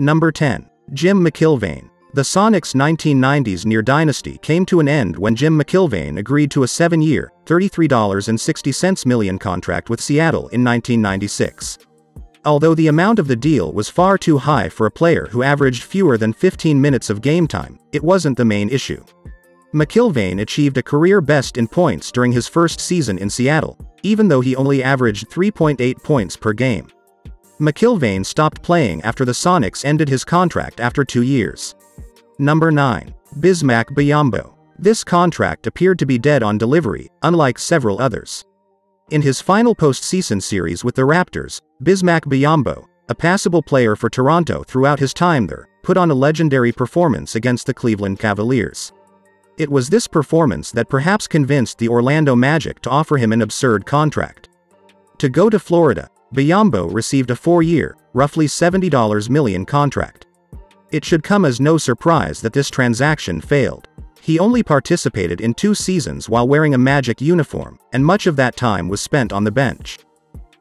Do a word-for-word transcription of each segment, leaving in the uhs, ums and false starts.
Number ten. Jim McIlvaine. The Sonics' nineteen nineties near dynasty came to an end when Jim McIlvaine agreed to a seven-year, thirty-three point six million dollar contract with Seattle in nineteen ninety-six. Although the amount of the deal was far too high for a player who averaged fewer than fifteen minutes of game time, it wasn't the main issue. McIlvaine achieved a career best in points during his first season in Seattle, even though he only averaged three point eight points per game. McIlvaine stopped playing after the Sonics ended his contract after two years. Number nine. Bismack Biyombo. This contract appeared to be dead on delivery, unlike several others. In his final postseason series with the Raptors, Bismack Biyombo, a passable player for Toronto throughout his time there, put on a legendary performance against the Cleveland Cavaliers. It was this performance that perhaps convinced the Orlando Magic to offer him an absurd contract. To go to Florida, Biyombo received a four-year, roughly seventy million dollar contract. It should come as no surprise that this transaction failed. He only participated in two seasons while wearing a Magic uniform, and much of that time was spent on the bench.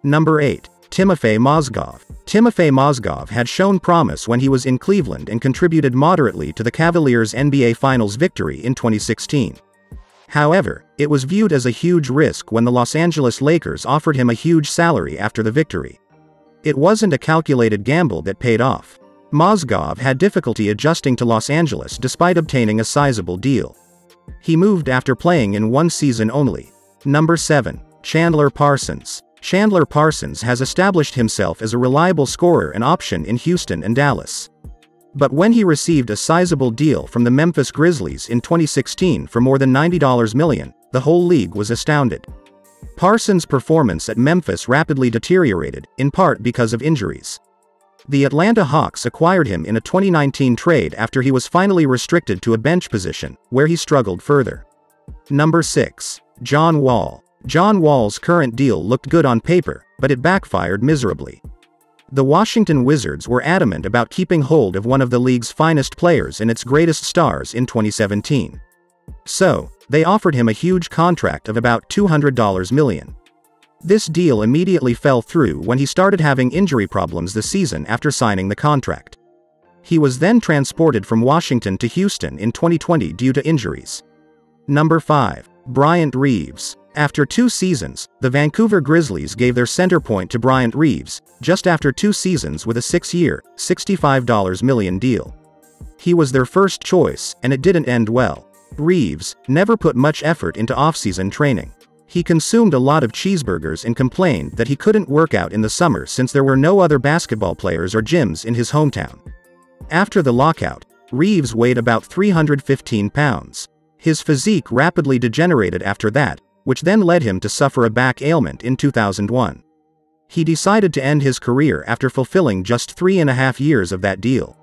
Number eight. Timofey Mozgov. Timofey Mozgov had shown promise when he was in Cleveland and contributed moderately to the Cavaliers' N B A Finals victory in twenty sixteen. However, it was viewed as a huge risk when the Los Angeles Lakers offered him a huge salary after the victory. It wasn't a calculated gamble that paid off. Mozgov had difficulty adjusting to Los Angeles despite obtaining a sizable deal. He moved after playing in one season only. Number seven. Chandler Parsons. Chandler Parsons has established himself as a reliable scorer and option in Houston and Dallas. But when he received a sizable deal from the Memphis Grizzlies in twenty sixteen for more than ninety million dollars, the whole league was astounded. Parsons' performance at Memphis rapidly deteriorated, in part because of injuries. The Atlanta Hawks acquired him in a twenty nineteen trade after he was finally restricted to a bench position, where he struggled further. Number six. John Wall. John Wall's current deal looked good on paper, but it backfired miserably. The Washington Wizards were adamant about keeping hold of one of the league's finest players and its greatest stars in twenty seventeen. So, they offered him a huge contract of about two hundred million dollars. This deal immediately fell through when he started having injury problems the season after signing the contract. He was then transported from Washington to Houston in twenty twenty due to injuries. Number five. Bryant Reeves. After two seasons, the Vancouver Grizzlies gave their center point to Bryant Reeves, just after two seasons with a six-year, sixty-five million dollar deal. He was their first choice, and it didn't end well. Reeves never put much effort into off-season training. He consumed a lot of cheeseburgers and complained that he couldn't work out in the summer since there were no other basketball players or gyms in his hometown. After the lockout, Reeves weighed about three hundred fifteen pounds. His physique rapidly degenerated after that, which then led him to suffer a back ailment in two thousand one. He decided to end his career after fulfilling just three and a half years of that deal.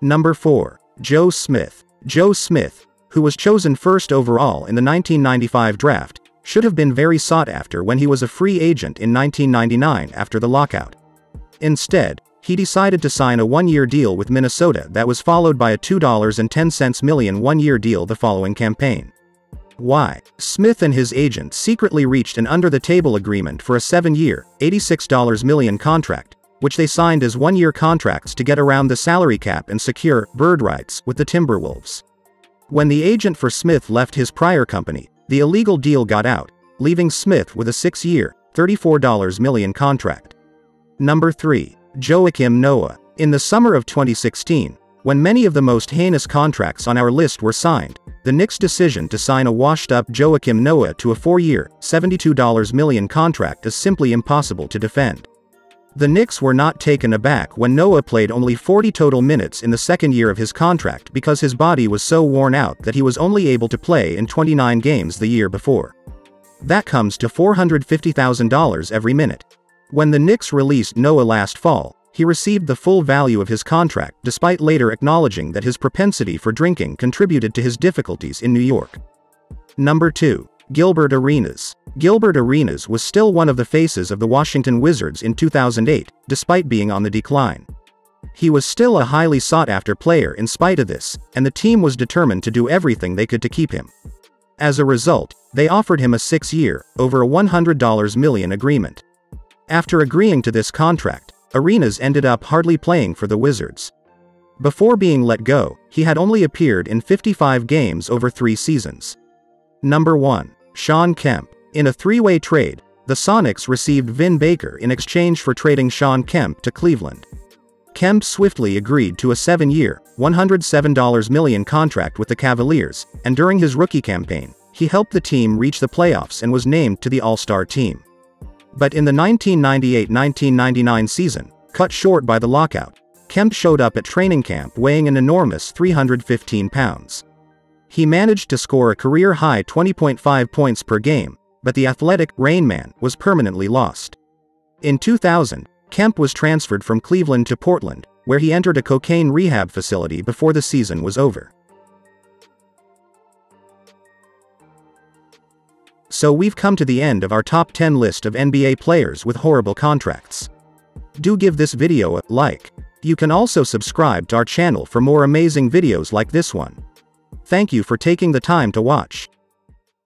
Number four. Joe Smith. Joe Smith, who was chosen first overall in the nineteen ninety-five draft, should have been very sought after when he was a free agent in nineteen ninety-nine after the lockout. Instead, he decided to sign a one-year deal with Minnesota that was followed by a two point one million dollar one-year deal the following campaign. Why? Smith and his agent secretly reached an under-the-table agreement for a seven-year, eighty-six million dollar contract, which they signed as one-year contracts to get around the salary cap and secure bird rights with the Timberwolves. When the agent for Smith left his prior company, the illegal deal got out, leaving Smith with a six-year, thirty-four million dollar contract. Number three. Joakim Noah. In the summer of twenty sixteen, when many of the most heinous contracts on our list were signed, the Knicks' decision to sign a washed-up Joakim Noah to a four-year, seventy-two million dollar contract is simply impossible to defend. The Knicks were not taken aback when Noah played only forty total minutes in the second year of his contract because his body was so worn out that he was only able to play in twenty-nine games the year before. That comes to four hundred fifty thousand dollars every minute. When the Knicks released Noah last fall, he received the full value of his contract despite later acknowledging that his propensity for drinking contributed to his difficulties in New York. Number two. Gilbert Arenas. Gilbert Arenas was still one of the faces of the Washington Wizards in two thousand eight, despite being on the decline. He was still a highly sought-after player in spite of this, and the team was determined to do everything they could to keep him. As a result, they offered him a six-year, over a one hundred million dollar agreement. After agreeing to this contract, Arenas ended up hardly playing for the Wizards. Before being let go, he had only appeared in fifty-five games over three seasons. Number one. Sean Kemp. In a three-way trade, the Sonics received Vin Baker in exchange for trading Sean Kemp to Cleveland. Kemp swiftly agreed to a seven-year, one hundred seven million dollar contract with the Cavaliers, and during his rookie campaign, he helped the team reach the playoffs and was named to the All-Star team. But in the nineteen ninety-eight nineteen ninety-nine season, cut short by the lockout, Kemp showed up at training camp weighing an enormous three hundred fifteen pounds. He managed to score a career-high twenty point five points per game, but the athletic Rain Man was permanently lost. In two thousand, Kemp was transferred from Cleveland to Portland, where he entered a cocaine rehab facility before the season was over. So we've come to the end of our top ten list of N B A players with horrible contracts. Do give this video a like. You can also subscribe to our channel for more amazing videos like this one. Thank you for taking the time to watch.